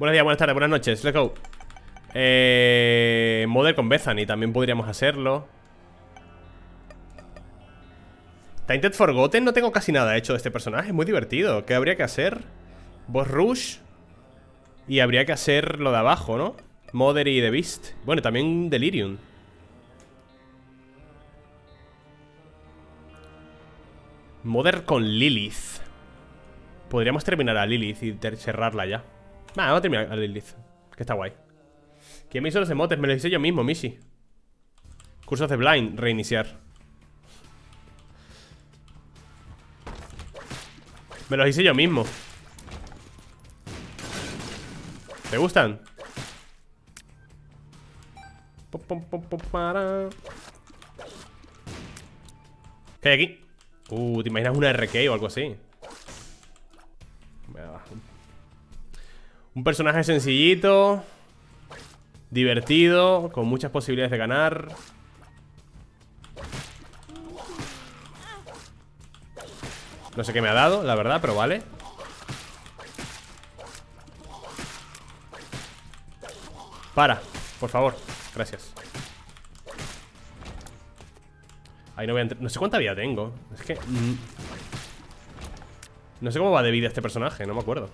Buenos días, buenas tardes, buenas noches, let's go. Model con Bethany también podríamos hacerlo. Tainted Forgotten, no tengo casi nada hecho de este personaje, es muy divertido. ¿Qué habría que hacer? Boss Rush. Y habría que hacer lo de abajo, ¿no? Mother y The Beast. Bueno, también Delirium. Mother con Lilith. Podríamos terminar a Lilith y cerrarla ya. Nah, vamos a terminar a Lilith, que está guay. ¿Quién me hizo los emotes? Me los hice yo mismo, Mishi. Cursos de Blind, reiniciar. Me los hice yo mismo. ¿Te gustan? ¿Qué hay aquí? ¿Te imaginas una RK o algo así? Un personaje sencillito, divertido, con muchas posibilidades de ganar. No sé qué me ha dado, la verdad, pero vale. Para, por favor, gracias. Ahí no voy a entrar. No sé cuánta vida tengo. Es que... no sé cómo va de vida este personaje, no me acuerdo.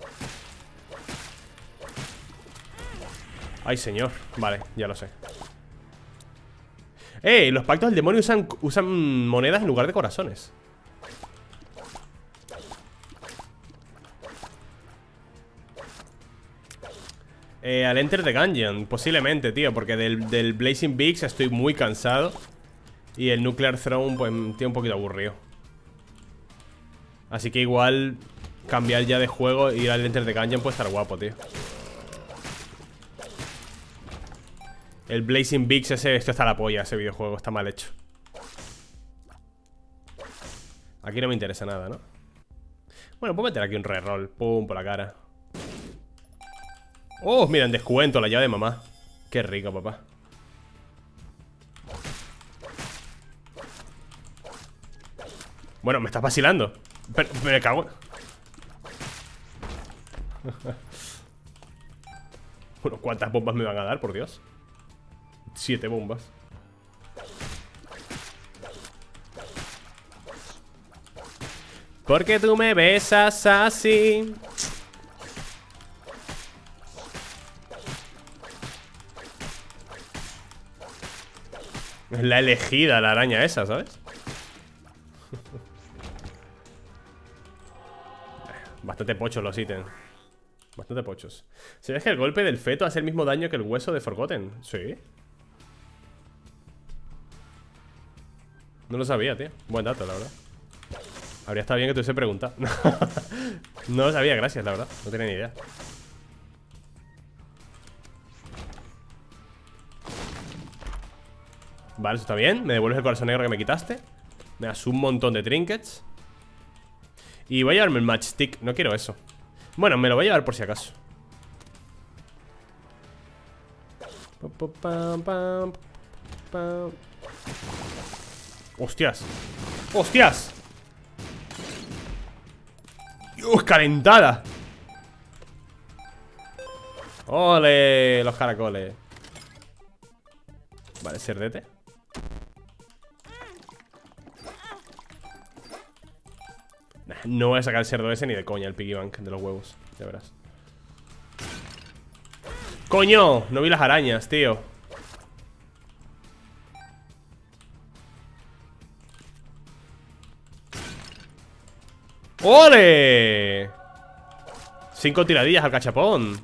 Ay, señor. Vale, ya lo sé. Los pactos del demonio usan monedas en lugar de corazones. Al Enter the Gungeon, posiblemente, tío, porque del Blazing Beaks estoy muy cansado. Y el Nuclear Throne, pues, tiene un poquito aburrido. Así que igual cambiar ya de juego y ir al Enter the Gungeon puede estar guapo, tío. El Blazing Beaks ese, esto está la polla, ese videojuego, está mal hecho. Aquí no me interesa nada, ¿no? Bueno, puedo meter aquí un reroll, pum, por la cara. Oh, mira, en descuento, la llave de mamá. Qué rico, papá. Bueno, me estás vacilando. Pero me cago. Bueno, ¿cuántas bombas me van a dar, por Dios? 7 bombas. Porque tú me besas así. Es la elegida, la araña esa, ¿sabes? Bastante pochos los ítems. Bastante pochos. ¿Sabías que el golpe del feto hace el mismo daño que el hueso de Forgotten? Sí. No lo sabía, tío. Buen dato, la verdad. Habría estado bien que te hubiese preguntado. No lo sabía, gracias, la verdad. No tenía ni idea. Vale, eso está bien. Me devuelves el corazón negro que me quitaste. Me das un montón de trinkets. Y voy a llevarme el matchstick. No quiero eso. Bueno, me lo voy a llevar por si acaso. ¡Hostias! ¡Hostias! ¡Dios, calentada! ¡Ole! Los caracoles. Vale, cerdete. Nah, no voy a sacar el cerdo ese ni de coña, el piggy bank de los huevos. Ya verás. ¡Coño! No vi las arañas, tío. ¡Ole! 5 tiradillas al cachapón.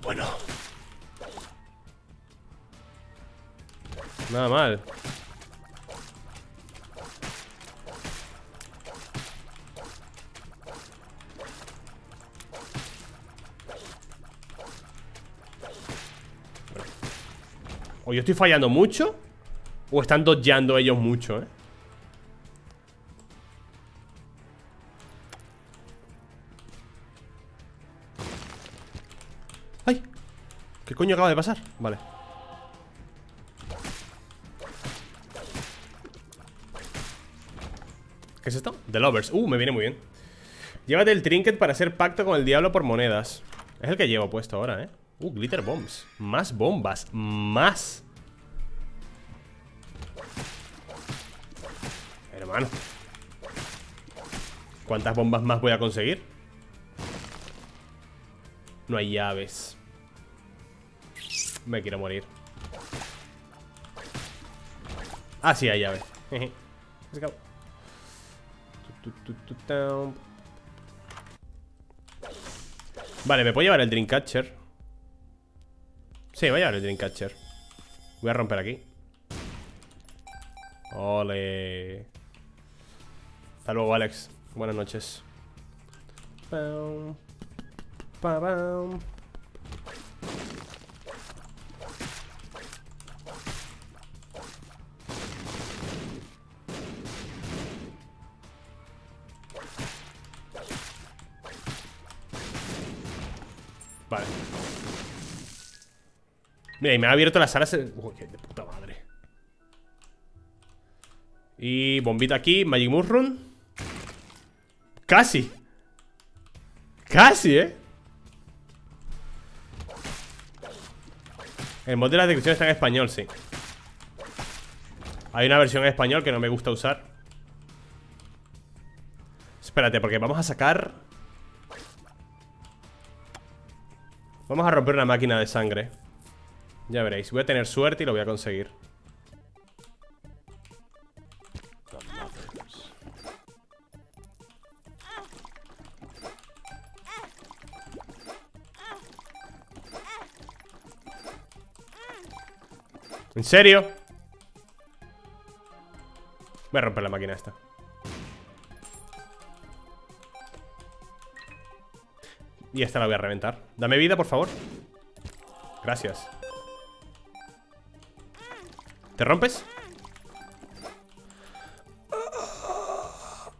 Bueno. Nada mal. O yo estoy fallando mucho, o están dodgeando ellos mucho, ¿eh? ¿Qué coño acaba de pasar? Vale. ¿Qué es esto? The Lovers. Me viene muy bien. Llévate el trinket para hacer pacto con el diablo por monedas. Es el que llevo puesto ahora, ¿eh? Glitter bombs. Más bombas. Más. Hermano, ¿cuántas bombas más voy a conseguir? No hay llaves. Me quiero morir. Ah, sí, hay llaves. Vale, ¿me puedo llevar el Dreamcatcher? Sí, voy a llevar el Dreamcatcher. Voy a romper aquí. Ole. Hasta luego, Alex. Buenas noches. Vale. Mira, y me ha abierto las alas. Uy, de puta madre. Y bombita aquí, Magic Mushroom. Casi. Casi, ¿eh? El mod de las descripciones está en español, sí. Hay una versión en español que no me gusta usar. Espérate, porque vamos a sacar... Vamos a romper una máquina de sangre. Ya veréis, voy a tener suerte y lo voy a conseguir. ¿En serio? Voy a romper la máquina esta. Y esta la voy a reventar. Dame vida, por favor. Gracias. ¿Te rompes?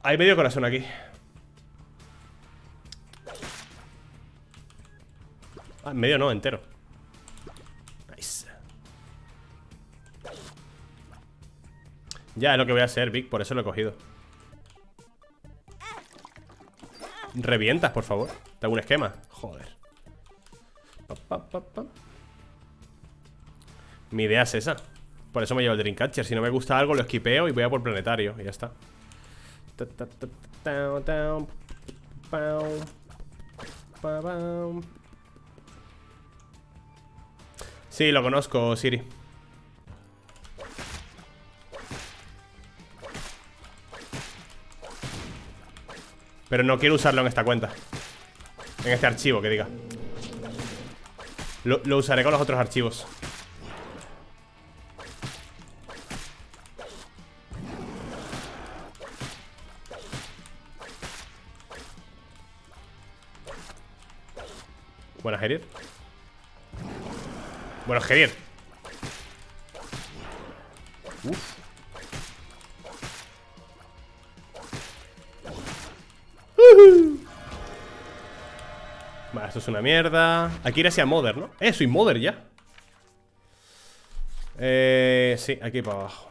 Hay medio corazón aquí. Ah, medio no, entero. Nice. Ya es lo que voy a hacer, Vic. Por eso lo he cogido. Revientas, por favor. ¿Te hago un esquema? Joder. Mi idea es esa. Por eso me llevo el Dreamcatcher. Si no me gusta algo, lo esquipeo y voy a por planetario. Y ya está. Sí, lo conozco, Siri. Pero no quiero usarlo en esta cuenta. En este archivo, que diga. Lo usaré con los otros archivos. Buenas, Gerier. Buenas, Gerier. Uf. Vale, esto es una mierda. Hay que ir hacia Mother, ¿no? Soy Mother ya. Sí, aquí para abajo.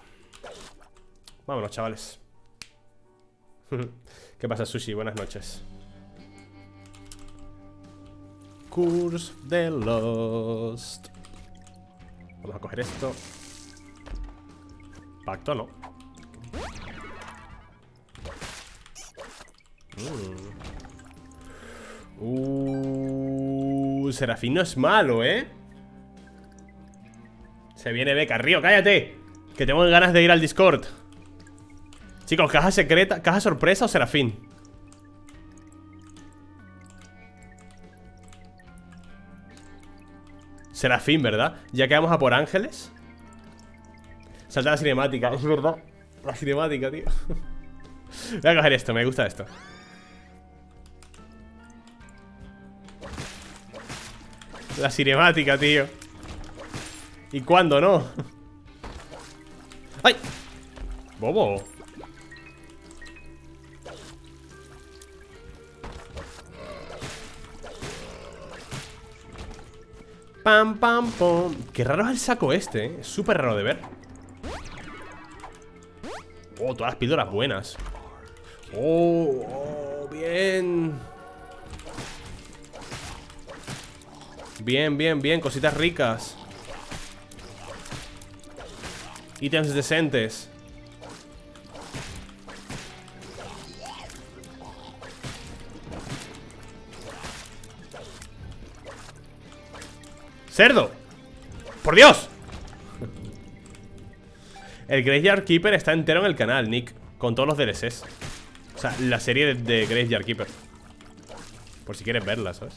Vámonos, chavales. ¿Qué pasa, Sushi? Buenas noches. Curse the Lost. Vamos a coger esto. Pacto, no. Serafín no es malo, ¿eh? Se viene Beca. Río, cállate, que tengo ganas de ir al Discord. Chicos, caja secreta, caja sorpresa o Serafín. Serafín, ¿verdad? Ya que vamos a por ángeles. Salta la cinemática, es verdad. La cinemática, tío. Voy a coger esto, me gusta esto. La cinemática, tío. ¿Y cuándo no? ¡Ay! ¡Bobo! ¡Pam, pam, pam! Qué raro es el saco este, ¿eh? Es súper raro de ver. ¡Oh, todas las píldoras buenas! ¡Oh! Bien. Bien, bien, bien. Cositas ricas. Ítems decentes. ¡Cerdo! ¡Por Dios! El Graveyard Keeper está entero en el canal, Nick. Con todos los DLCs. O sea, la serie de Graveyard Keeper. Por si quieres verla, ¿sabes?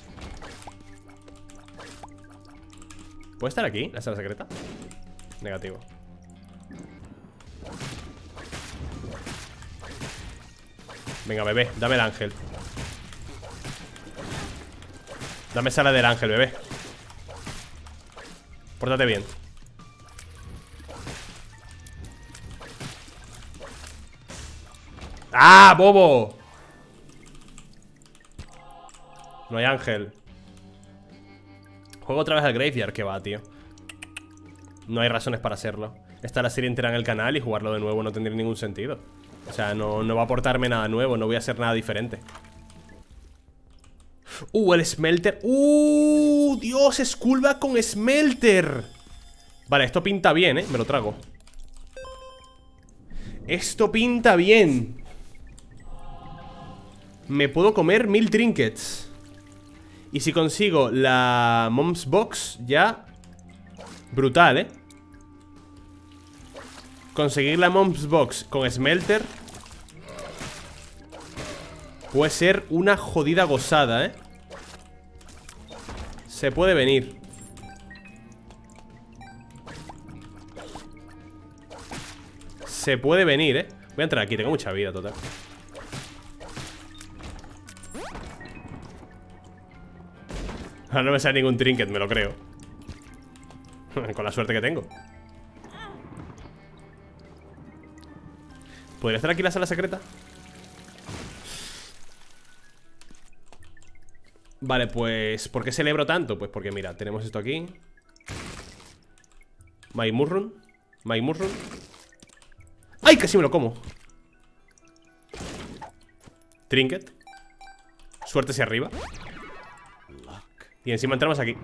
¿Puede estar aquí, la sala secreta? Negativo. Venga, bebé, dame el ángel. Dame sala del ángel, bebé. Pórtate bien. ¡Ah, bobo! No hay ángel. Juego otra vez al Graveyard, que va, tío. No hay razones para hacerlo. Está la serie entera en el canal y jugarlo de nuevo no tendría ningún sentido. O sea, no va a aportarme nada nuevo. No voy a hacer nada diferente. El Smelter. Dios, Skullback con Smelter. Vale, esto pinta bien, me lo trago. Esto pinta bien. Me puedo comer 1000 trinkets. Y si consigo la Mom's Box, ya. Brutal, Conseguir la Mom's Box con Smelter puede ser una jodida gozada, Se puede venir. Se puede venir, Voy a entrar aquí, tengo mucha vida total. Ahora no me sale ningún trinket, me lo creo. Con la suerte que tengo. ¿Podría estar aquí la sala secreta? Vale, pues... ¿Por qué celebro tanto? Pues porque, mira, tenemos esto aquí. My Mushroom. My Mushroom. ¡Ay, casi me lo como! Trinket. Suerte hacia arriba. Y encima entramos aquí.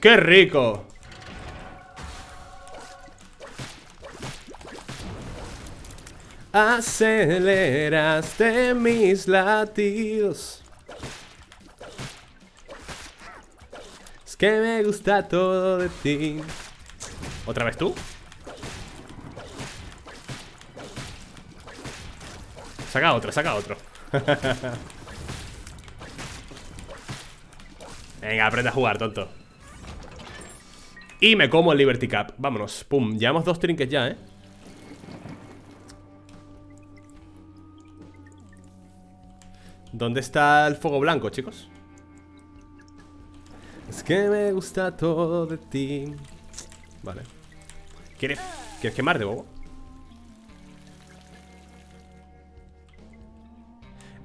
¡Qué rico! Aceleraste mis latidos. Es que me gusta todo de ti. ¿Otra vez tú? Saca otro, saca otro. Venga, aprende a jugar, tonto. Y me como el Liberty Cap. Vámonos, pum, llevamos 2 trinkets ya, ¿Dónde está el fuego blanco, chicos? Es que me gusta todo de ti. Vale. ¿Quieres quemar de bobo?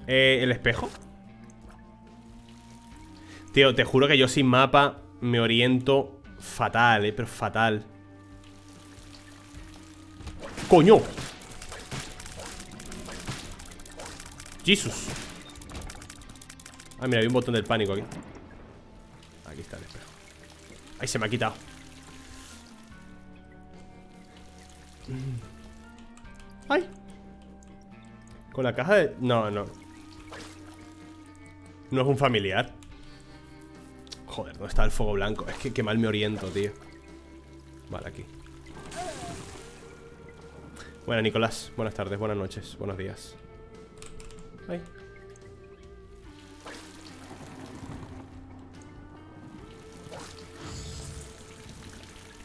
¿El espejo? Tío, te juro que yo sin mapa me oriento fatal, pero fatal. ¡Coño! ¡Jesus! Ah, mira, hay un botón del pánico aquí. Aquí está el espejo. Ay, se me ha quitado. Ay. Con la caja de... No. No es un familiar. Joder, ¿dónde está el fuego blanco? Es que qué mal me oriento, tío. Vale, aquí. Bueno, Nicolás. Buenas tardes, buenas noches, buenos días. Ay.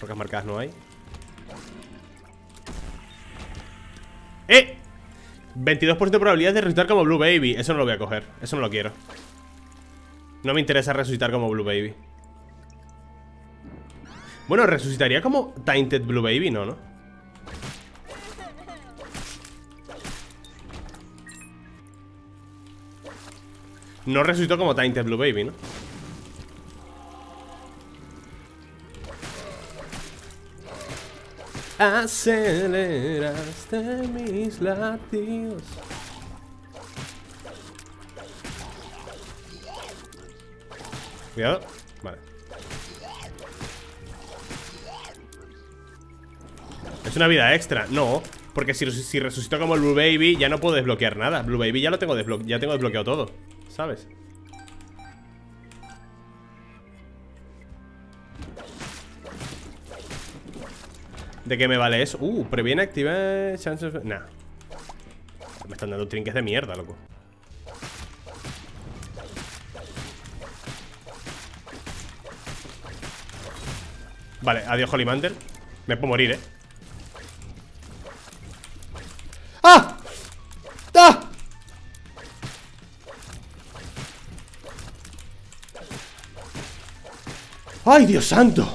Rocas marcadas no hay. ¡Eh! 22% de probabilidad de resucitar como Blue Baby. Eso no lo voy a coger, eso no lo quiero. No me interesa resucitar como Blue Baby. Bueno, resucitaría como Tainted Blue Baby, ¿no? No resucitó como Tainted Blue Baby, ¿no? aceleraste mis latidos. Cuidado. Vale. Es una vida extra. No, porque si resucito como el Blue Baby, ya no puedo desbloquear nada. Blue Baby ya lo tengo desbloqueado. Ya tengo desbloqueado todo, ¿sabes? ¿De qué me vale eso? Previene activar chance of... Nah. Me están dando trinques de mierda, loco. Vale, adiós Holy Mantle. Me puedo morir, ¿eh? ¡Ah! ¡Ah! ¡Ay, Dios santo!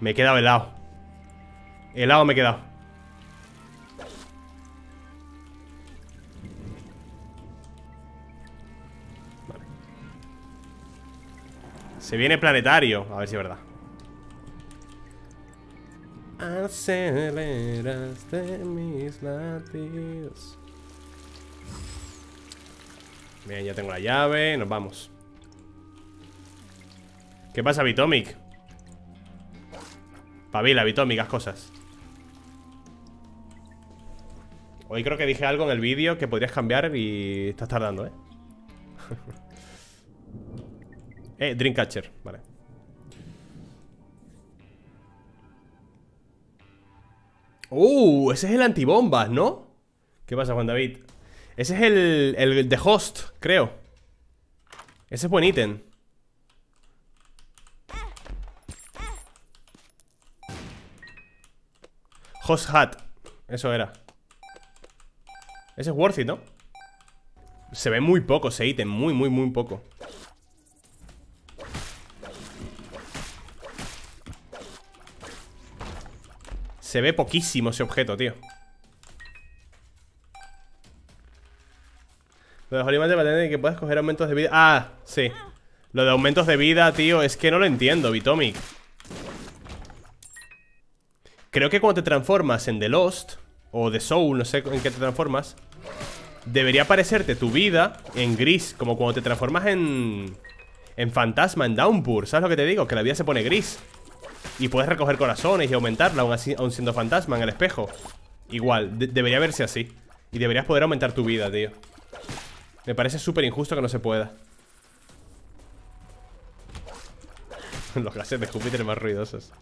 Me he quedado helado. Helado me he quedado. Vale. Se viene planetario. A ver si es verdad. Aceleraste mis latidos. Bien, ya tengo la llave. Nos vamos. ¿Qué pasa, Bitomic? Pavila, bitómicas cosas. Hoy creo que dije algo en el vídeo que podrías cambiar y estás tardando, ¿eh? Dreamcatcher, vale. Ese es el antibombas, ¿no? ¿Qué pasa, Juan David? Ese es el de Host, creo. Ese es buen ítem. Host Hat, eso era. Ese es worth it, ¿no? Se ve muy poco ese ítem, muy poco. Se ve poquísimo ese objeto, tío. Lo de Holy Mantle va a tener que puedas coger aumentos de vida. Ah, sí. Lo de aumentos de vida, tío, es que no lo entiendo, Bitomic. Creo que cuando te transformas en The Lost o The Soul, no sé en qué te transformas, debería aparecerte tu vida en gris, como cuando te transformas en fantasma, en Downpour. ¿Sabes lo que te digo? Que la vida se pone gris y puedes recoger corazones y aumentarla aún siendo fantasma en el espejo. Igual, debería verse así. Y deberías poder aumentar tu vida, tío. Me parece súper injusto que no se pueda. Los gases de Júpiter más ruidosos.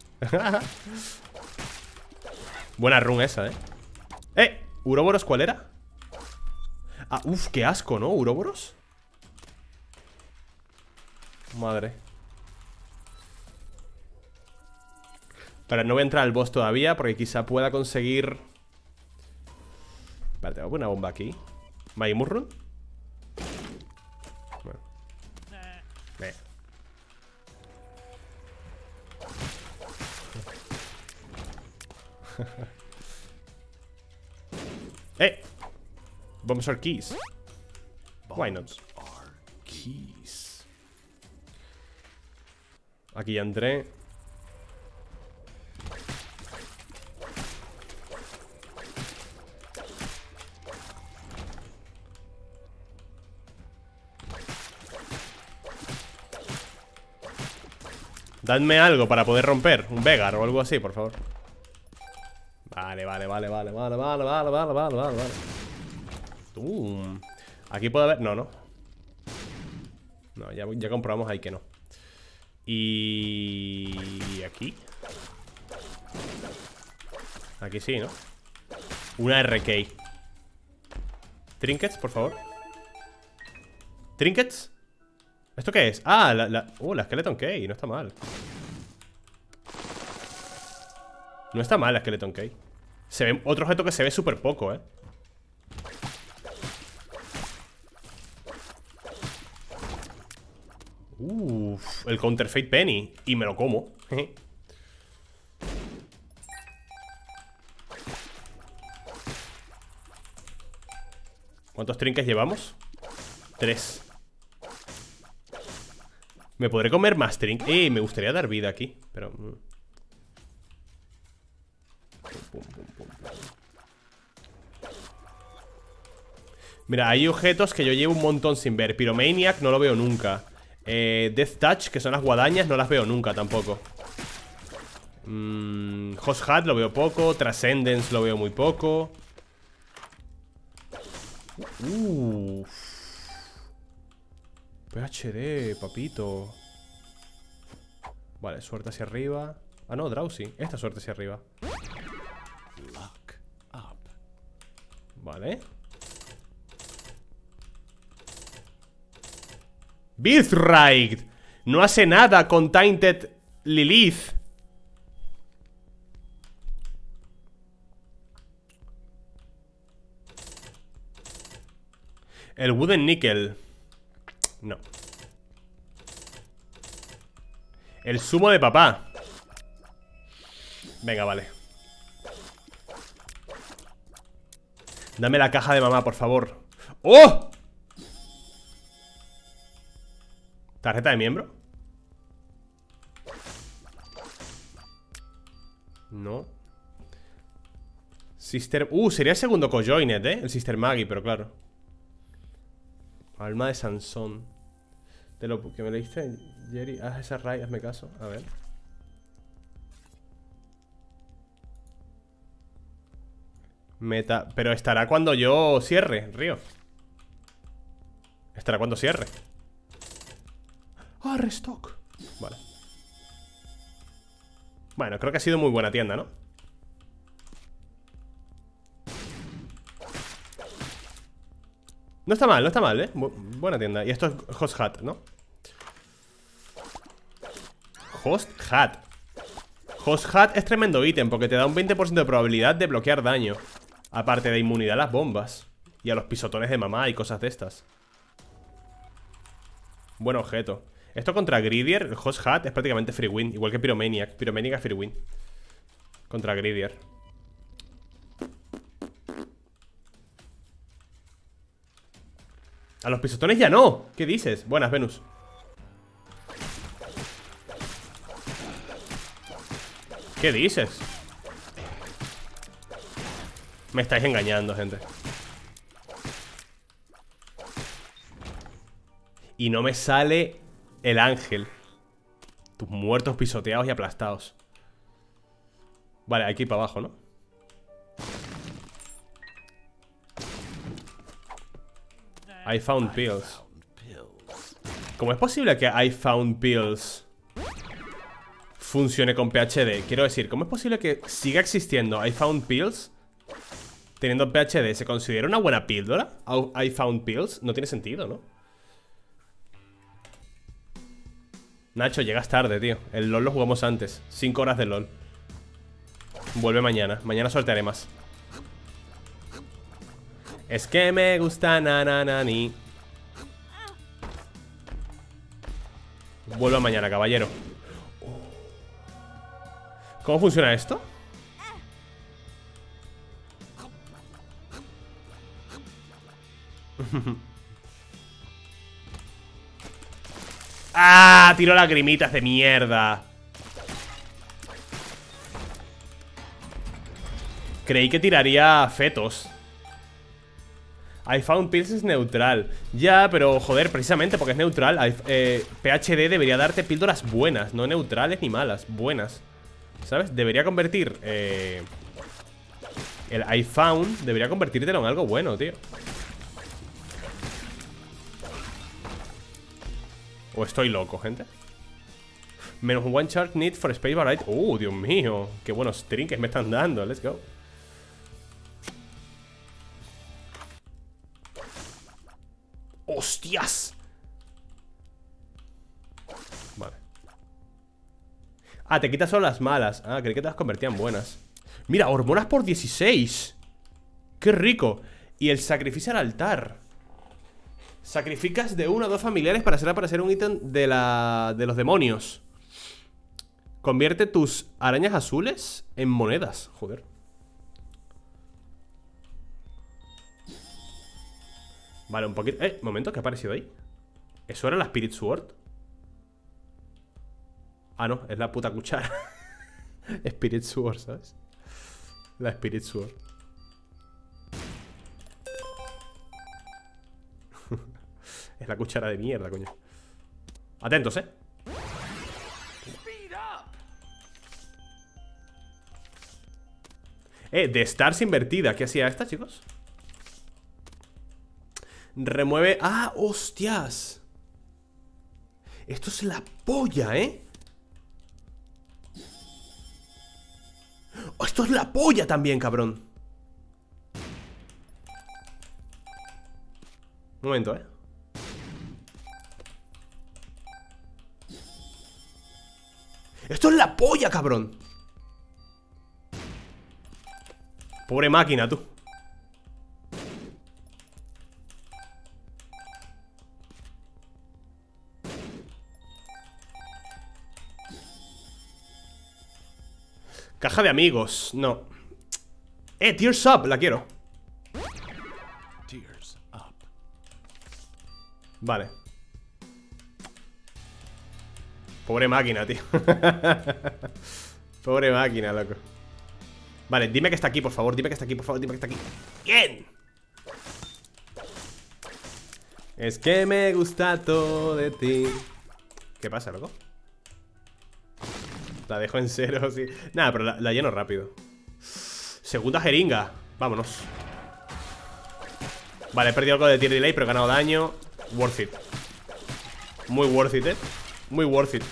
Buena run esa, ¿eh? ¿Uróboros cuál era? Ah, uff, qué asco, ¿no? ¿Uróboros? Madre. Pero no voy a entrar al boss todavía porque quizá pueda conseguir... Vale, tengo una bomba aquí. ¿Maimurrun? Bueno. Bombs are keys. Why not? Aquí ya entré. Dadme algo para poder romper. Un Vegar o algo así, por favor. Vale. Aquí puede haber... No, ya comprobamos ahí que no. Y... aquí. Aquí sí, ¿no? Una RK. Trinkets, por favor. ¿Trinkets? ¿Esto qué es? Ah, la Skeleton Key, no está mal. No está mal la Skeleton Key. Se ve otro objeto que se ve súper poco, ¿eh? Uff, el Counterfeit Penny. Y me lo como. ¿Cuántos trinques llevamos? 3. ¿Me podré comer más trinques? Me gustaría dar vida aquí, pero... Mira, hay objetos que yo llevo un montón sin ver. Pyromaniac no lo veo nunca. Death Touch, que son las guadañas, no las veo nunca tampoco. Host Hat lo veo poco. Trascendence lo veo muy poco. PhD, papito. Vale, suerte hacia arriba. Ah, no, Drowsy. Esta suerte hacia arriba. Vale. Birthright. No hace nada con Tainted Lilith. El Wooden Nickel. No. El zumo de papá. Venga, vale. Dame la caja de mamá, por favor. ¡Oh! ¿Tarjeta de miembro? No. Sister... sería el segundo cojoined, ¿eh? El Sister Maggie, pero claro. Alma de Sansón. Te lo que me leíste, Jerry. Haz esa raid, hazme caso. A ver. Meta. Pero estará cuando yo cierre, Río. Estará cuando cierre. Ah, restock. Vale. Bueno, creo que ha sido muy buena tienda, ¿no? No está mal, no está mal, ¿eh? Buena tienda. Y esto es Host Hat, ¿no? Host Hat. Host Hat es tremendo ítem porque te da un 20% de probabilidad de bloquear daño. Aparte de inmunidad a las bombas y a los pisotones de mamá y cosas de estas. Buen objeto. Esto contra Greedier, el Host Hat es prácticamente free win. Igual que Pyromaniac. Pyromaniac es free win. Contra Greedier. A los pisotones ya no. ¿Qué dices? Buenas, Venus. ¿Qué dices? Me estáis engañando, gente. Y no me sale el ángel. Tus muertos pisoteados y aplastados. Vale, aquí para abajo, ¿no? I found pills. ¿Cómo es posible que I found pills funcione con PhD? Quiero decir, ¿cómo es posible que siga existiendo I found pills teniendo PhD? ¿Se considera una buena píldora? I found pills. No tiene sentido, ¿no? Nacho, llegas tarde, tío. El LOL lo jugamos antes. 5 horas de LOL. Vuelve mañana. Mañana sortearé más. Es que me gusta nananani. Vuelve mañana, caballero. ¿Cómo funciona esto? ¡Ah! Tiro lagrimitas de mierda. Creí que tiraría fetos. I found pills es neutral. Ya, pero joder, precisamente porque es neutral PhD debería darte píldoras buenas. No neutrales ni malas, buenas. ¿Sabes? Debería convertir el I found debería convertírtelo en algo bueno, tío. ¿O estoy loco, gente? Menos one chart need for space variety. ¡Oh, Dios mío! ¡Qué buenos trinques me están dando! Let's go. ¡Hostias! Vale. Ah, te quitas solo las malas. Ah, creí que te las convertían buenas. Mira, hormonas por 16. ¡Qué rico! Y el sacrificio al altar. Sacrificas de 1 a 2 familiares para hacer aparecer un ítem de los demonios. Convierte tus arañas azules en monedas. Joder. Vale, un poquito... Momento, ¿qué ha aparecido ahí? ¿Eso era la Spirit Sword? Ah, no, es la puta cuchara. Spirit Sword, ¿sabes? La Spirit Sword. Es la cuchara de mierda, coño. Atentos, ¿eh? De Stars invertida. ¿Qué hacía esta, chicos? Remueve... ¡Ah, hostias! Esto es la polla, ¿eh? ¡Oh, esto es la polla también, cabrón! Un momento, ¿eh? ¡Esto es la polla, cabrón! Pobre máquina, tú. Caja de amigos, no. Tears Up, la quiero. Tears Up. Vale. Pobre máquina, tío. Pobre máquina, loco. Vale, dime que está aquí, por favor. Dime que está aquí, por favor. Dime que está aquí. ¡Bien! Es que me gusta todo de ti. ¿Qué pasa, loco? La dejo en cero, sí. Nada, pero la lleno rápido. Segunda jeringa. Vámonos. Vale, he perdido algo de tier delay, pero he ganado daño. Worth it. Muy worth it, eh. Muy worth it.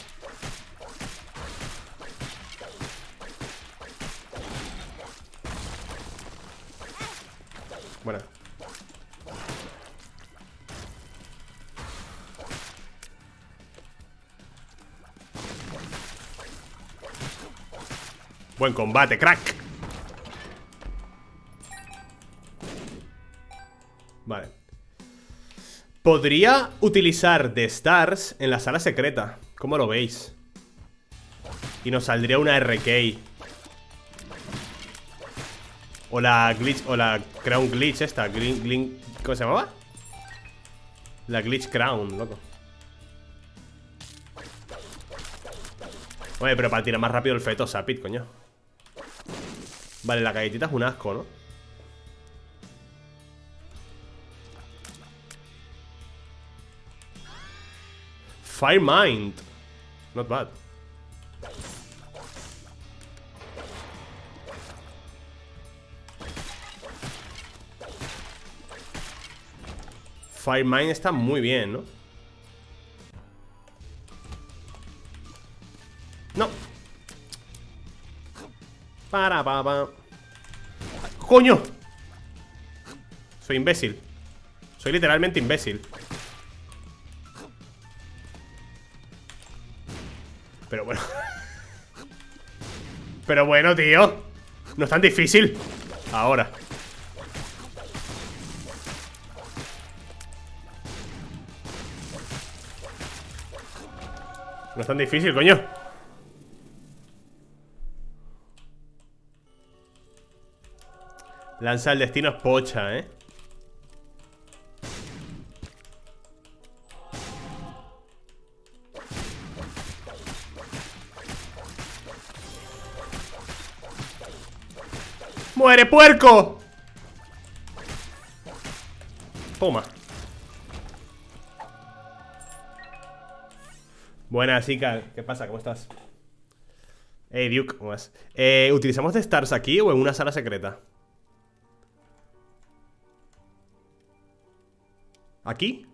Buena. Buen combate, crack. Vale. Podría utilizar The Stars en la sala secreta. ¿Cómo lo veis? Y nos saldría una RK. O la glitch, o la crown glitch esta. ¿Cómo se llamaba? La glitch crown, loco. Oye, pero para tirar más rápido el feto sapit, coño. Vale, la galletita es un asco, ¿no? Fire Mind. Not bad. Fire Mind está muy bien, ¿no? No. Para, pa. ¡Coño! Soy imbécil. Soy literalmente imbécil. Pero bueno. Pero bueno, tío. No es tan difícil. Ahora. No es tan difícil, coño. Lanza el destino es pocha, ¿eh? ¡Muere, puerco! Toma. Buenas, chicas. ¿Qué pasa? ¿Cómo estás? Hey, Duke, ¿cómo vas? ¿Utilizamos The Stars aquí o en una sala secreta? ¿Aquí?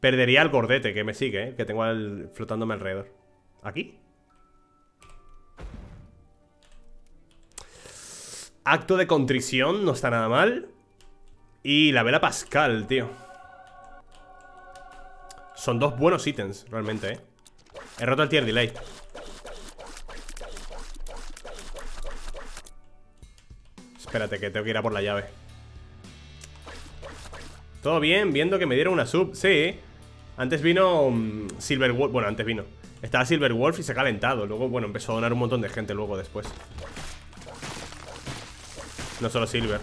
Perdería al gordete que me sigue, ¿eh? Que tengo flotándome alrededor. ¿Aquí? Acto de contrición, no está nada mal. Y la vela pascal, tío. Son dos buenos ítems, realmente, ¿eh? He roto el tier delay. Espérate, que tengo que ir a por la llave. Todo bien, viendo que me dieron una sub. Sí, antes vino Silverwolf, bueno, antes vino. Estaba Silverwolf y se ha calentado. Luego, bueno, empezó a donar un montón de gente luego después. No solo Silver.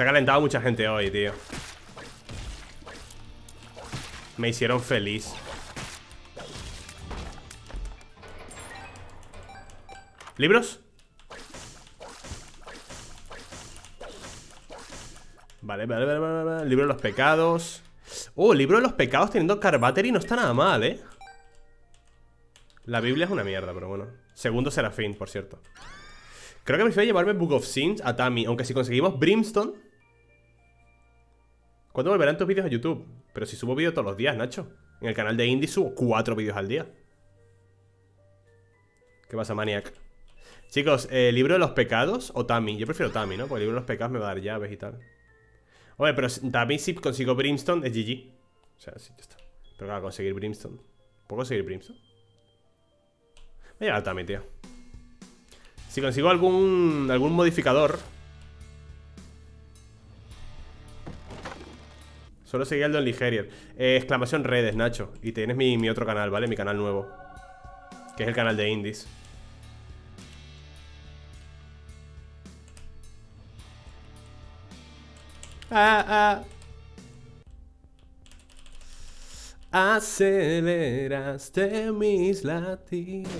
Se ha calentado mucha gente hoy, tío. Me hicieron feliz. ¿Libros? Vale. Libro de los pecados. Libro de los pecados teniendo Car Battery no está nada mal, ¿eh? La Biblia es una mierda, pero bueno. Segundo Serafín, por cierto. Creo que prefiero llevarme Book of Sins a Tammy. Aunque si conseguimos Brimstone. ¿Cuándo volverán tus vídeos a YouTube? Pero si subo vídeos todos los días, Nacho. En el canal de Indie subo 4 vídeos al día. ¿Qué pasa, Maniac? Chicos, ¿libro de los pecados o Tammy? Yo prefiero Tammy, ¿no? Porque el libro de los pecados me va a dar llaves y tal. Oye, pero Tammy si consigo Brimstone es GG. O sea, sí, ya está. Pero claro, conseguir Brimstone. ¿Puedo conseguir Brimstone? Voy a llevar a Tammy, tío. Si consigo algún modificador. Solo seguí al Don Ligerier. Exclamación redes, Nacho. Y tienes mi otro canal, ¿vale? Mi canal nuevo, que es el canal de Indies. Aceleraste mis latidos.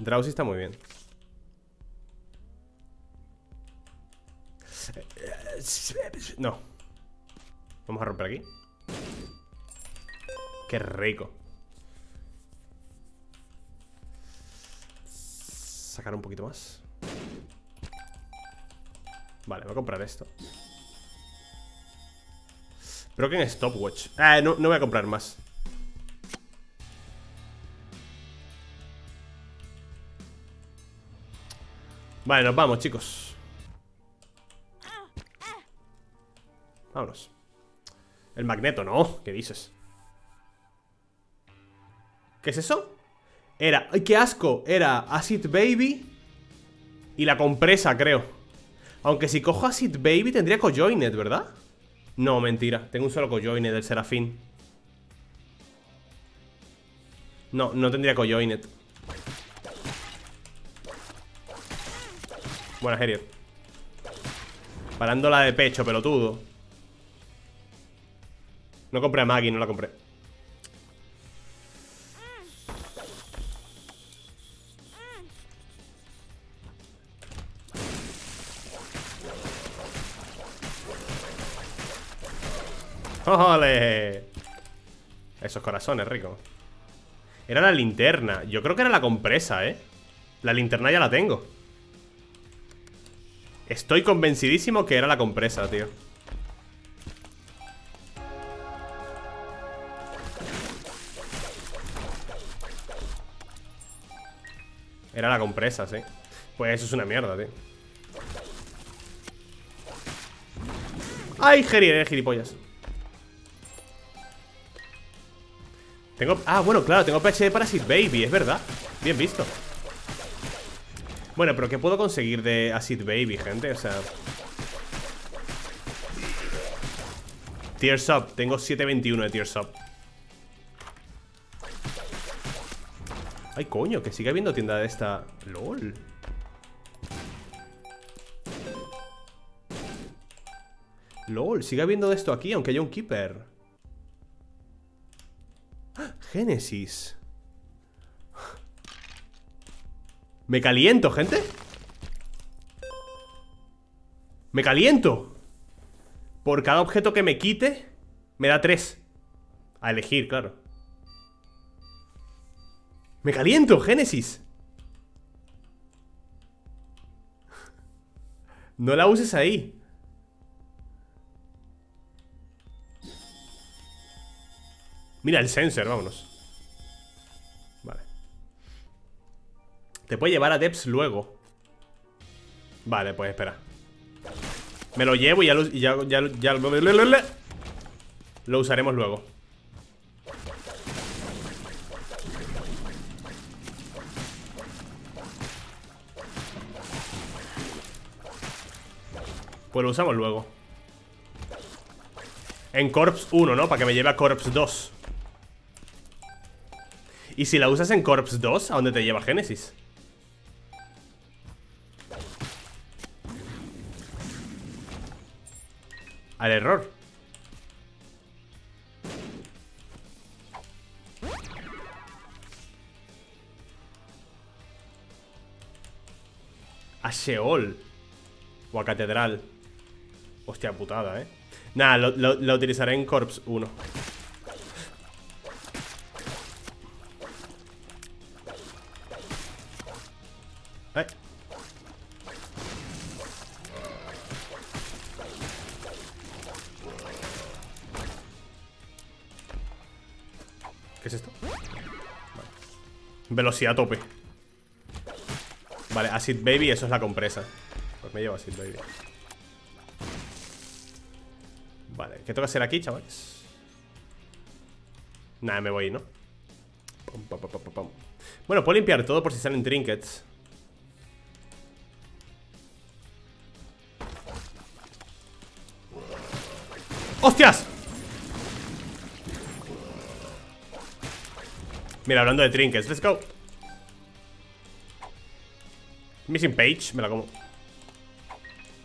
Drowsy está muy bien. No. Vamos a romper aquí. Qué rico. Sacar un poquito más. Vale, voy a comprar esto. Broken Stopwatch. No voy a comprar más. Vale, nos vamos, chicos. Vámonos. El magneto, no. ¿Qué dices? ¿Qué es eso? Era... ¡Ay, qué asco! Era Acid Baby y la compresa, creo. Aunque si cojo Acid Baby tendría Cojoined, ¿verdad? No, mentira. Tengo un solo Cojoined del Serafín. No tendría Cojoined. Buena, Heriot. Parándola de pecho, pelotudo. No compré a Maggie, no la compré. ¡Ole! Esos corazones, rico. Era la linterna. Yo creo que era la compresa, ¿eh? La linterna ya la tengo. Estoy convencidísimo que era la compresa, tío. Era la compresa, sí. Pues eso es una mierda, tío. ¡Ay, Gerier, eres gilipollas! Tengo... Ah, bueno, claro, tengo PhD para Acid Baby, es verdad. Bien visto. Bueno, pero ¿qué puedo conseguir de Acid Baby, gente? O sea... Tears Up. Tengo 721 de Tears Up. Ay, coño, que sigue habiendo tienda de esta... LOL. LOL, sigue habiendo de esto aquí, aunque haya un Keeper. ¡Ah! Genesis. Me caliento, gente. Me caliento. Por cada objeto que me quite me da 3 a elegir, claro. Me caliento, Génesis. No la uses ahí. Mira el sensor, vámonos. Te puede llevar a Debs luego. Vale, pues espera. Me lo llevo y ya lo usaremos luego. Pues lo usamos luego. En Corpse 1, ¿no? Para que me lleve a Corpse 2. Y si la usas en Corpse 2, ¿a dónde te lleva Génesis? al error. A Sheol. O a Catedral. Hostia putada, eh. Nada, lo utilizaré en Corpse 1. ¿Qué es esto? Vale. Velocidad tope. Vale, Acid Baby, eso es la compresa. Pues me llevo Acid Baby. Vale, ¿qué tengo que hacer aquí, chavales? Nada, me voy, ¿no? Pum, pum, pum, pum, pum. Bueno, puedo limpiar todo por si salen trinkets. ¡Hostias! Mira, hablando de trinkets, let's go. Missing Page, me la como.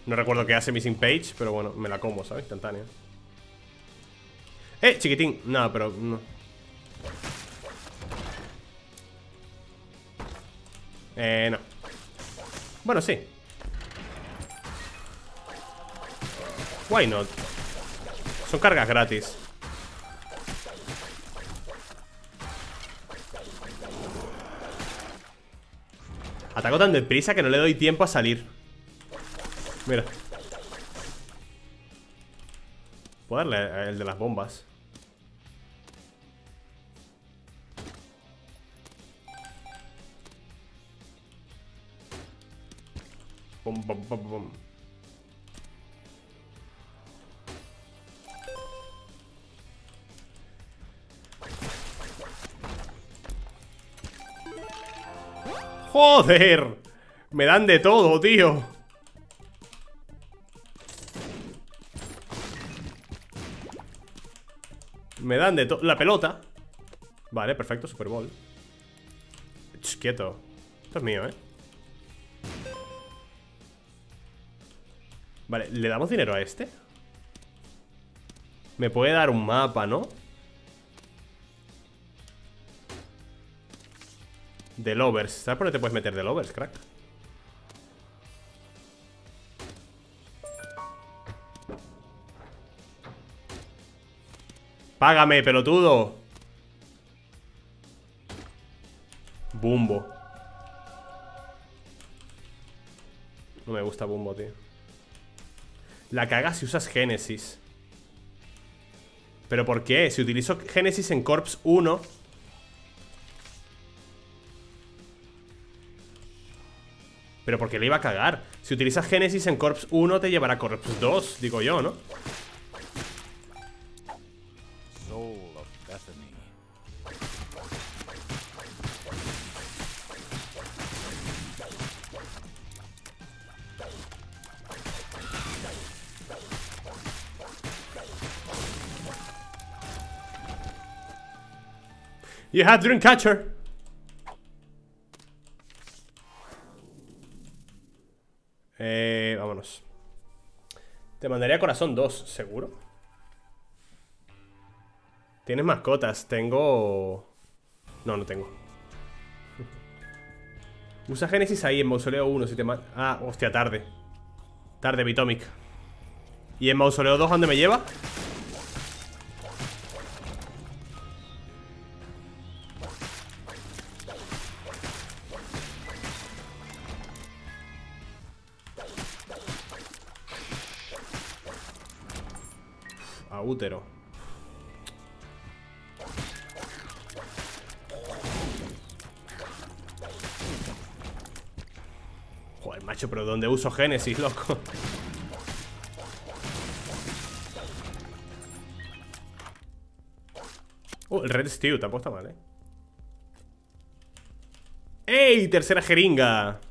No recuerdo qué hace Missing Page, pero bueno, me la como, ¿sabes? Instantánea. Chiquitín. No, pero no. No. Bueno, sí. Why not? Son cargas gratis. Ataco tan deprisa que no le doy tiempo a salir. Mira. Puedo darle el de las bombas. Bom, bom, bom, bom. ¡Joder! Me dan de todo, tío. Me dan de todo. La pelota. Vale, perfecto, Super Bowl. Quieto. Esto es mío, ¿eh? Vale, ¿le damos dinero a este? Me puede dar un mapa, ¿no? De lovers, ¿sabes por qué te puedes meter de lovers, crack? Págame, pelotudo. Bumbo. No me gusta Bumbo, tío. La cagas si usas Genesis. ¿Pero por qué? Si utilizo Genesis en Corpse 1. Pero porque le iba a cagar. Si utilizas Genesis en Corpse 1 te llevará a Corpse 2, digo yo, ¿no? You have Dreamcatcher. Vámonos. Te mandaría corazón 2, seguro. ¿Tienes mascotas? Tengo... No, no tengo. Usa Génesis ahí en mausoleo 1 si te manda... Ah, hostia, tarde. Tarde, Bitomic. ¿Y en mausoleo 2 a dónde me lleva? Útero. Joder, macho, pero ¿dónde uso Génesis, loco? El Red Steel tampoco está mal, ¿eh? ¡Ey! Tercera jeringa.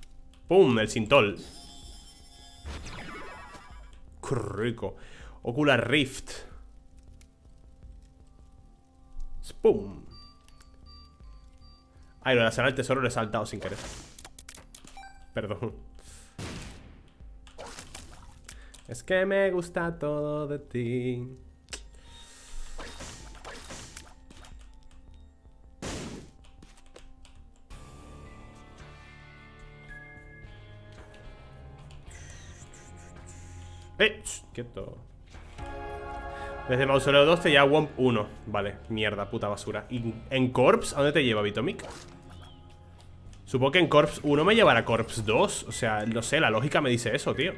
¡Pum! El Sintol. ¡Qué rico! Ocular Rift. ¡Pum! Ay, lo de hacer al tesoro lo he saltado sin querer. Perdón. Es que me gusta todo de ti. Quieto. Desde Mausoleo 12 ya Womp 1. Vale, mierda, puta basura. ¿Y en Corpse? ¿A dónde te lleva, Vitomic? Supongo que en Corpse 1 me llevará Corpse 2. O sea, no sé, la lógica me dice eso, tío.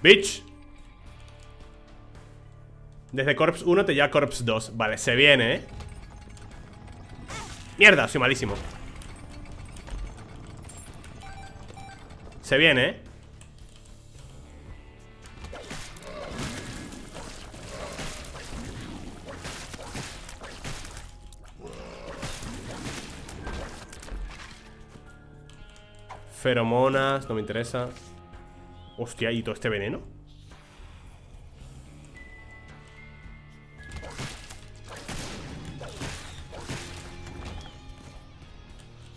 Bitch. Desde Corpse 1 te lleva Corpse 2. Vale, se viene, ¿eh? Mierda, soy malísimo. Se viene, ¿eh? Feromonas, no me interesa. Hostia, ¿y todo este veneno?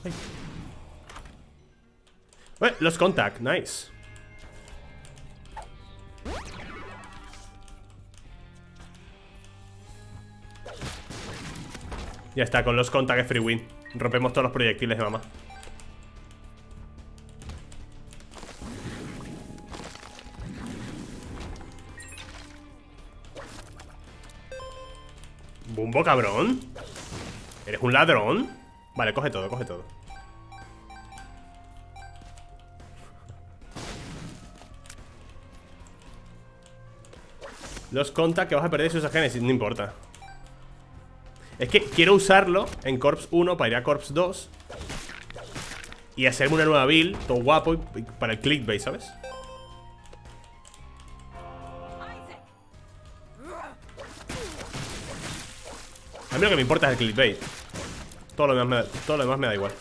Ay. Los contact, nice. Ya está, con los contact es free win. Rompemos todos los proyectiles de mamá. Bumbo, cabrón. ¿Eres un ladrón? Vale, coge todo, coge todo. Los conta que vas a perder si usas Genesis. No importa. Es que quiero usarlo en Corpse 1 para ir a Corpse 2 y hacerme una nueva build, todo guapo, para el clickbait, ¿sabes? A mí lo que me importa es el clickbait. Todo lo demás me da igual.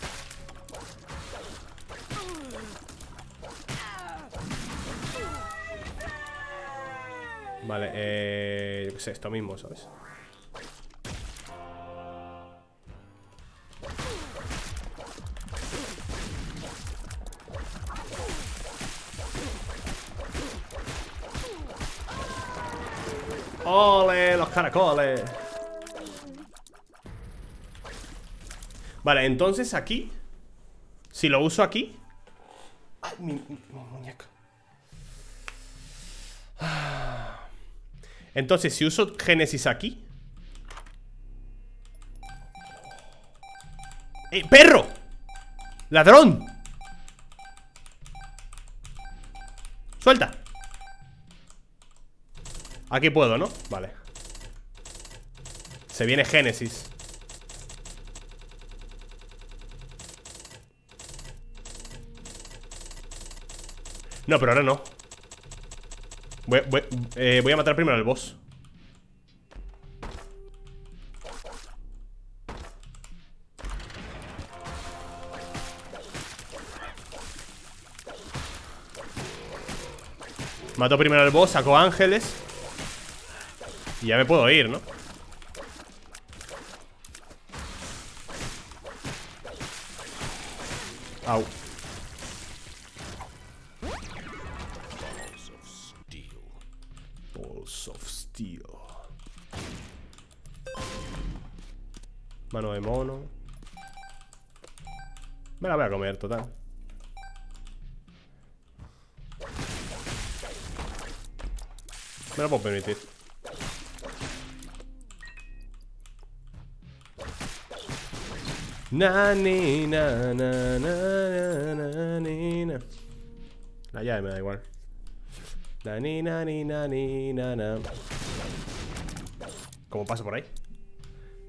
Vale, yo qué sé, esto mismo, ¿sabes? ¡Ole, los caracoles! Vale, entonces aquí, si lo uso aquí... Ay, mi muñeca. Entonces, si uso Génesis aquí... ¡Eh, perro! ¡Ladrón! ¡Suelta! Aquí puedo, ¿no? Vale. Se viene Génesis. No, pero ahora no. Voy a matar primero al boss. Mato primero al boss, saco ángeles y ya me puedo ir, ¿no? Au. Mano de mono. Me la voy a comer, total. Me la puedo permitir. Na, ni, na, na, na, na, ni, na. La llave me da igual. Na, ni, na, ni, na, ni, na, na. ¿Cómo paso por ahí?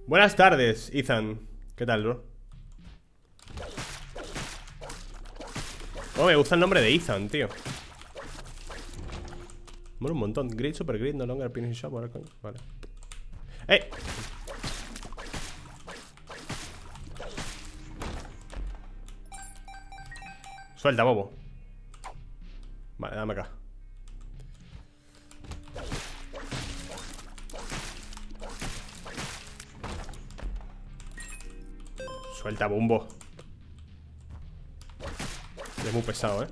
Buenas tardes, Ethan. ¿Qué tal, bro? Oh, me gusta el nombre de Ethan, tío. Mola un montón. Grid, super grid, no longer pinning shop. Vale. ¡Eh! Suelta, bobo. Vale, dame acá. Suelta bombo. Es muy pesado, ¿eh?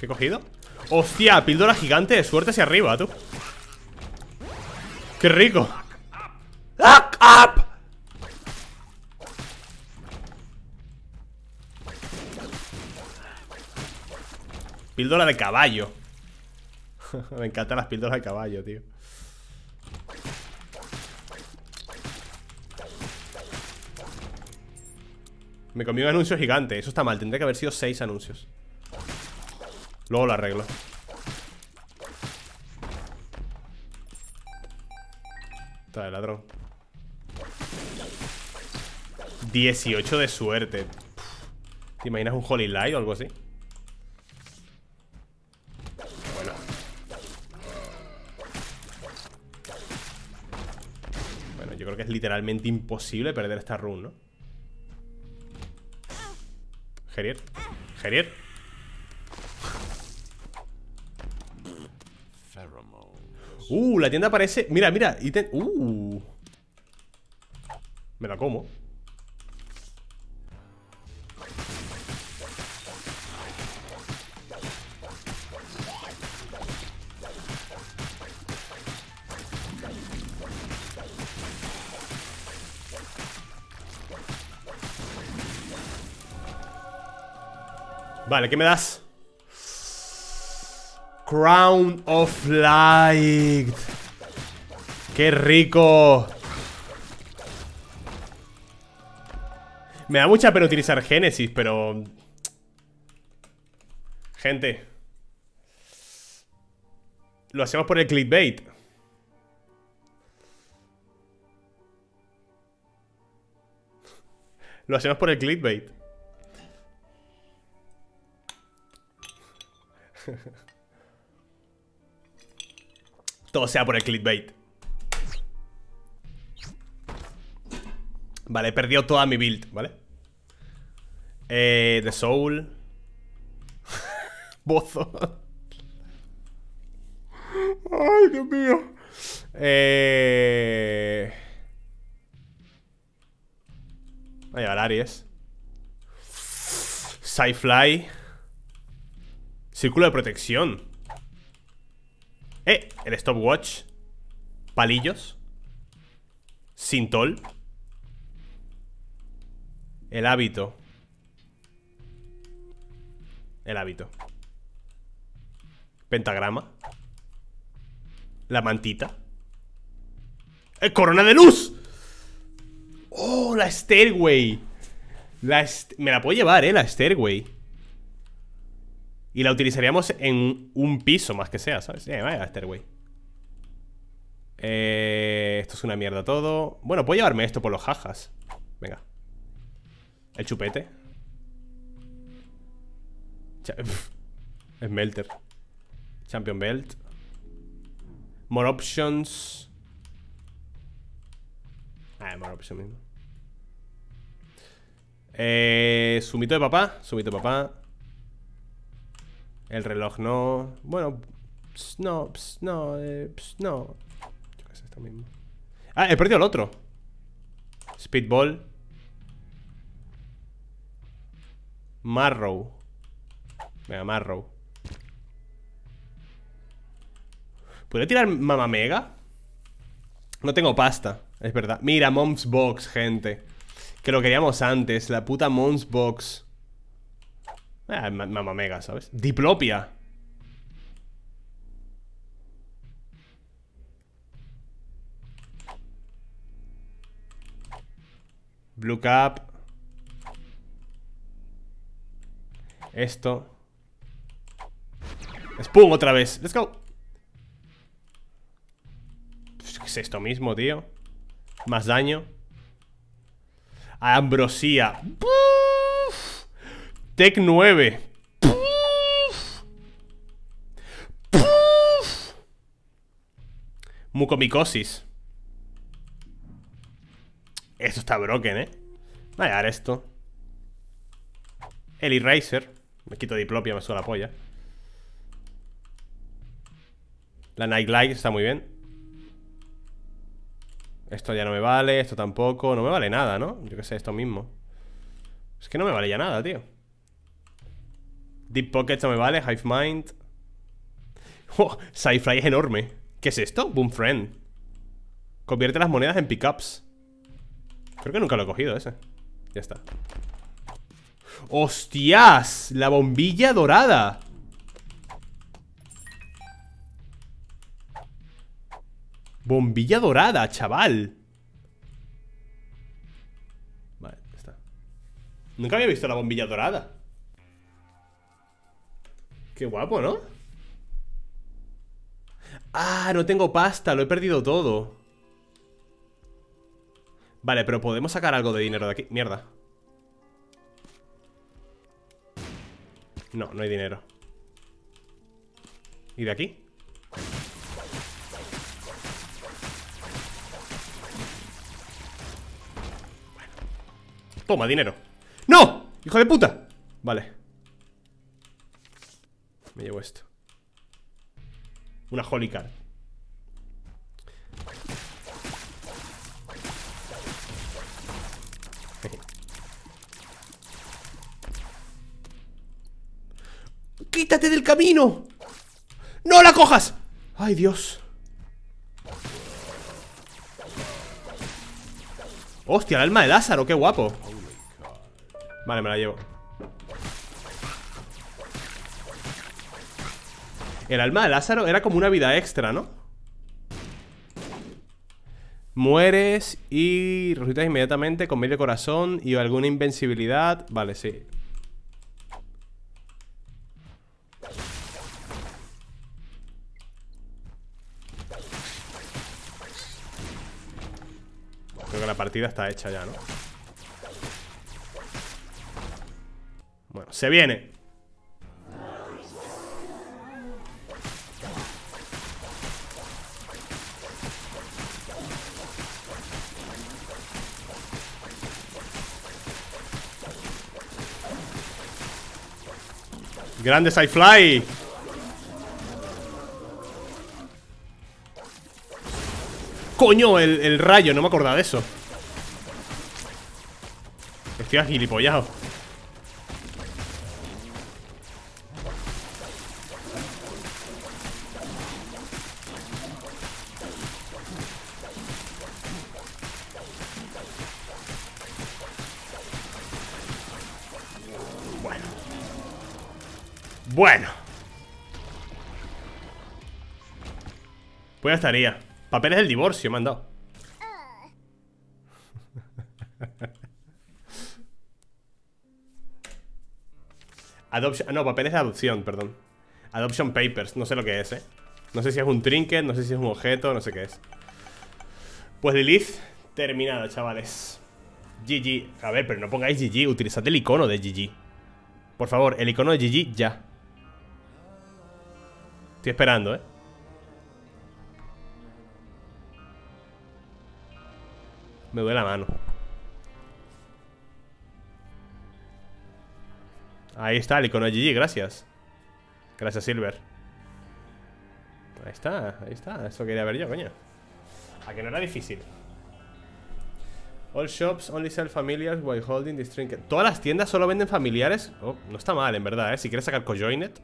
¿Qué he cogido? ¡Hostia! Píldora gigante de suerte hacia arriba, tú. ¡Qué rico! ¡Lock up! Píldora de caballo. Me encantan las píldoras de caballo, tío. Me comí un anuncio gigante. Eso está mal, tendría que haber sido 6 anuncios. Luego lo arreglo. Está el ladrón. 18 de suerte. ¿Te imaginas un Holy Light o algo así? Bueno. Bueno, yo creo que es literalmente imposible perder esta run, ¿no? Gerier, Gerier. La tienda aparece. Mira, mira. Ítem. Me la como. Vale, ¿qué me das? Crown of Light. ¡Qué rico! Me da mucha pena utilizar Genesis, pero... Gente, lo hacemos por el clickbait. Lo hacemos por el clickbait. Todo sea por el clickbait. Vale, he perdido toda mi build, ¿vale? The Soul. Bozo. Ay, Dios mío. Voy a llevar Aries. Sci-Fly. Círculo de protección. El stopwatch. Palillos. Sintol. El hábito. El hábito. Pentagrama. La mantita. ¡El corona de luz! ¡Oh, la Stairway! Me la puedo llevar, la Stairway. Y la utilizaríamos en un piso más que sea, ¿sabes? Vaya, Stairway. Esto es una mierda todo. Bueno, puedo llevarme esto por los jajas. Venga. El chupete. Smelter. Champion Belt. More Options. More Options mismo. Sumito de papá. Sumito de papá. El reloj no. Bueno, no. Yo qué sé, esto mismo. He perdido el otro. Speedball. Marrow. Venga, Marrow. ¿Puedo tirar Mamá Mega? No tengo pasta, es verdad. Mira, Mom's Box, gente. Que lo queríamos antes, la puta Mom's Box. Mamá Mega, ¿sabes? Diplopia. Blue Cap. Esto. Spoon otra vez. Let's go. ¿Qué es esto mismo, tío? Más daño. Ambrosía. ¡Puf! Tech 9. ¡Puf! ¡Puf! Mucomicosis. Esto está broken, ¿eh? Voy a dar esto. el Eraser. Me quito Diplopia, me suda la polla. La Nightlight está muy bien. Esto ya no me vale, esto tampoco. No me vale nada, ¿no? Yo qué sé, esto mismo. Es que no me vale ya nada, tío. Deep Pocket no me vale, Hive Mind. Oh, Sci-Fly es enorme. ¿Qué es esto? Boom Friend. Convierte las monedas en pickups. Creo que nunca lo he cogido ese. Ya está. ¡Hostias! La bombilla dorada. Bombilla dorada, chaval. Vale, ya está. Nunca había visto la bombilla dorada. Qué guapo, ¿no? Ah, no tengo pasta, lo he perdido todo. Vale, pero podemos sacar algo de dinero de aquí. Mierda. No, no hay dinero. ¿Y de aquí? Toma, dinero. ¡No! ¡Hijo de puta! Vale. Me llevo esto. Una Holy Card. ¡Quítate del camino! ¡No la cojas! ¡Ay, Dios! ¡Hostia, el alma de Lázaro! ¡Qué guapo! Vale, me la llevo. El alma de Lázaro era como una vida extra, ¿no? Mueres y resucitas inmediatamente con medio corazón y alguna invencibilidad. Vale, sí. Creo que la partida está hecha ya, ¿no? Bueno, se viene. ¡Grande Sci-Fly! ¡Coño! El rayo, no me acordaba de eso. Estoy agilipollado. Bueno, pues ya estaría. Papeles del divorcio me han dado. Adoption, no, papeles de adopción, perdón. Adoption papers, no sé lo que es, No sé si es un trinket, no sé si es un objeto, no sé qué es. Pues Lilith, terminada, chavales. GG, a ver, pero no pongáis GG, utilizad el icono de GG. Por favor, el icono de GG ya. Estoy esperando, Me duele la mano. Ahí está el icono de GG, gracias. Gracias, Silver. Ahí está, ahí está. Eso quería ver yo, coño. A que no era difícil. All shops only sell familiars while holding this trinket. Todas las tiendas solo venden familiares. Oh, no está mal, en verdad, Si quieres sacar cojoinet.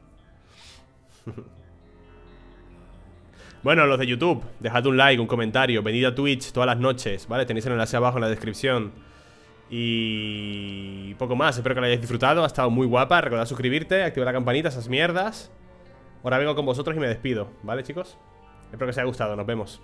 Bueno, los de YouTube, dejad un like, un comentario. Venid a Twitch todas las noches, ¿vale? Tenéis el enlace abajo en la descripción. Y poco más, espero que lo hayáis disfrutado. Ha estado muy guapa, recordad suscribirte, activar la campanita, esas mierdas. Ahora vengo con vosotros y me despido, ¿vale, chicos? Espero que os haya gustado, nos vemos.